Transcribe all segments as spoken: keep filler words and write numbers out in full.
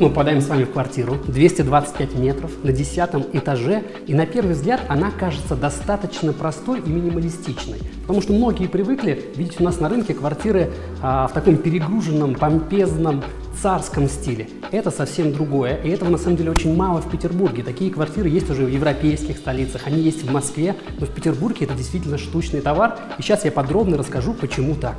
Мы попадаем с вами в квартиру, двести двадцать пять метров, на десятом этаже, и на первый взгляд она кажется достаточно простой и минималистичной, потому что многие привыкли видеть у нас на рынке квартиры а, в таком перегруженном, помпезном, царском стиле. Это совсем другое, и этого на самом деле очень мало в Петербурге. Такие квартиры есть уже в европейских столицах, они есть в Москве, но в Петербурге это действительно штучный товар, и сейчас я подробно расскажу, почему так.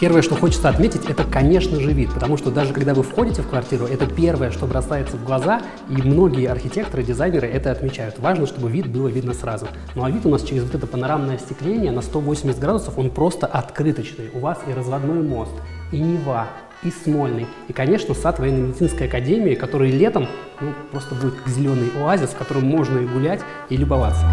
Первое, что хочется отметить, это, конечно же, вид, потому что даже когда вы входите в квартиру, это первое, что бросается в глаза, и многие архитекторы, дизайнеры это отмечают. Важно, чтобы вид было видно сразу. Ну а вид у нас через вот это панорамное остекление на сто восемьдесят градусов, он просто открыточный. У вас и разводной мост, и Нева, и Смольный, и, конечно, сад военно-медицинской академии, который летом ну, просто будет зеленый оазис, в котором можно и гулять, и любоваться.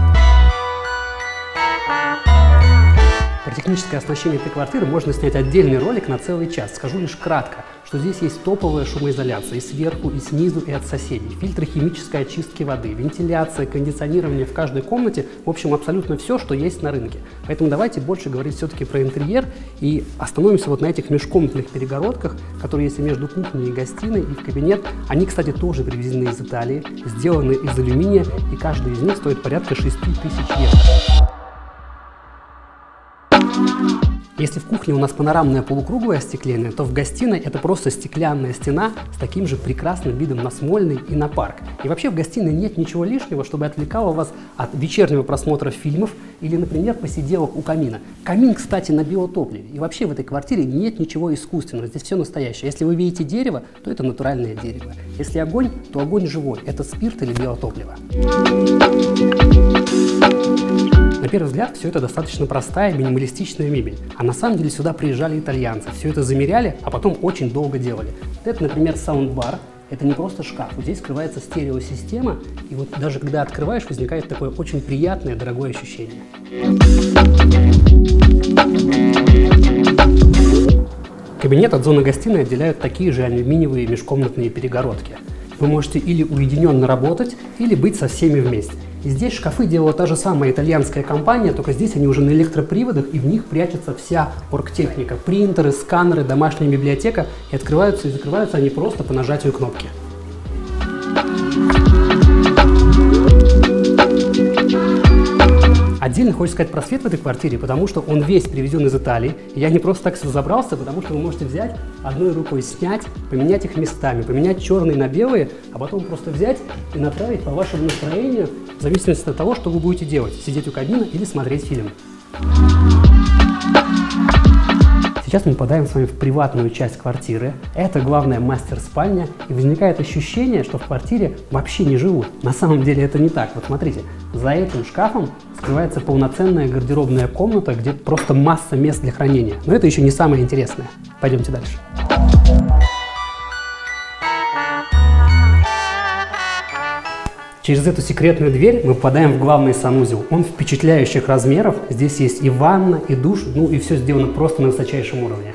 Про техническое оснащение этой квартиры можно снять отдельный ролик на целый час. Скажу лишь кратко, что здесь есть топовая шумоизоляция и сверху, и снизу, и от соседей, фильтры химической очистки воды, вентиляция, кондиционирование в каждой комнате, в общем, абсолютно все, что есть на рынке. Поэтому давайте больше говорить все-таки про интерьер и остановимся вот на этих межкомнатных перегородках, которые есть и между кухней и гостиной, и в кабинет. Они, кстати, тоже привезены из Италии, сделаны из алюминия, и каждый из них стоит порядка шести тысяч евро. Если в кухне у нас панорамное полукруглое остекление, то в гостиной это просто стеклянная стена с таким же прекрасным видом на Смольный и на парк. И вообще в гостиной нет ничего лишнего, чтобы отвлекало вас от вечернего просмотра фильмов или, например, посиделок у камина. Камин, кстати, на биотопливе. И вообще в этой квартире нет ничего искусственного, здесь все настоящее. Если вы видите дерево, то это натуральное дерево. Если огонь, то огонь живой, это спирт или биотопливо. На первый взгляд, все это достаточно простая, минималистичная мебель. А на самом деле сюда приезжали итальянцы, все это замеряли, а потом очень долго делали. Вот это, например, саундбар. Это не просто шкаф, вот здесь скрывается стереосистема, и вот даже когда открываешь, возникает такое очень приятное, дорогое ощущение. Кабинет от зоны гостиной отделяют такие же алюминиевые межкомнатные перегородки. Вы можете или уединенно работать, или быть со всеми вместе. И здесь шкафы делала та же самая итальянская компания, только здесь они уже на электроприводах, и в них прячется вся оргтехника. Принтеры, сканеры, домашняя библиотека. И открываются и закрываются они просто по нажатию кнопки. Отдельно хочется сказать про свет в этой квартире, потому что он весь привезен из Италии. Я не просто так разобрался, потому что вы можете взять, одной рукой снять, поменять их местами, поменять черные на белые, а потом просто взять и направить по вашему настроению, в зависимости от того, что вы будете делать, сидеть у камина или смотреть фильм. Сейчас мы попадаем с вами в приватную часть квартиры. Это главная мастер-спальня. И возникает ощущение, что в квартире вообще не живут. На самом деле это не так. Вот смотрите, за этим шкафом скрывается полноценная гардеробная комната, где просто масса мест для хранения. Но это еще не самое интересное. Пойдемте дальше. Через эту секретную дверь мы попадаем в главный санузел. Он впечатляющих размеров. Здесь есть и ванна, и душ, ну и все сделано просто на высочайшем уровне.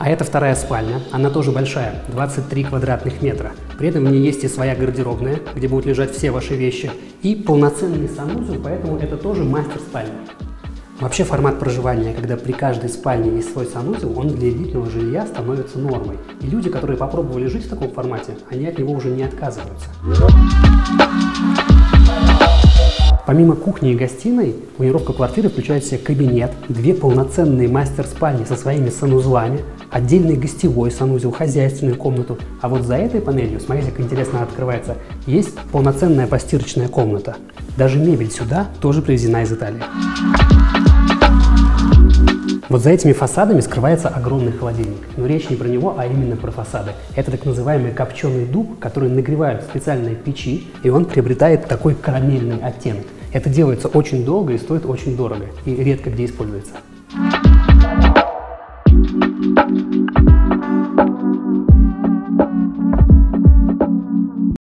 А это вторая спальня. Она тоже большая, двадцать три квадратных метра. При этом у нее есть и своя гардеробная, где будут лежать все ваши вещи, и полноценный санузел, поэтому это тоже мастер-спальня. Вообще формат проживания, когда при каждой спальне есть свой санузел, он для элитного жилья становится нормой. И люди, которые попробовали жить в таком формате, они от него уже не отказываются. Помимо кухни и гостиной, планировка квартиры включает в себя кабинет, две полноценные мастер-спальни со своими санузлами, отдельный гостевой санузел, хозяйственную комнату. А вот за этой панелью, смотрите, как интересно открывается, есть полноценная постирочная комната. Даже мебель сюда тоже привезена из Италии. Вот за этими фасадами скрывается огромный холодильник. Но речь не про него, а именно про фасады. Это так называемый копченый дуб, который нагревают в специальные печи, и он приобретает такой карамельный оттенок. Это делается очень долго и стоит очень дорого, и редко где используется.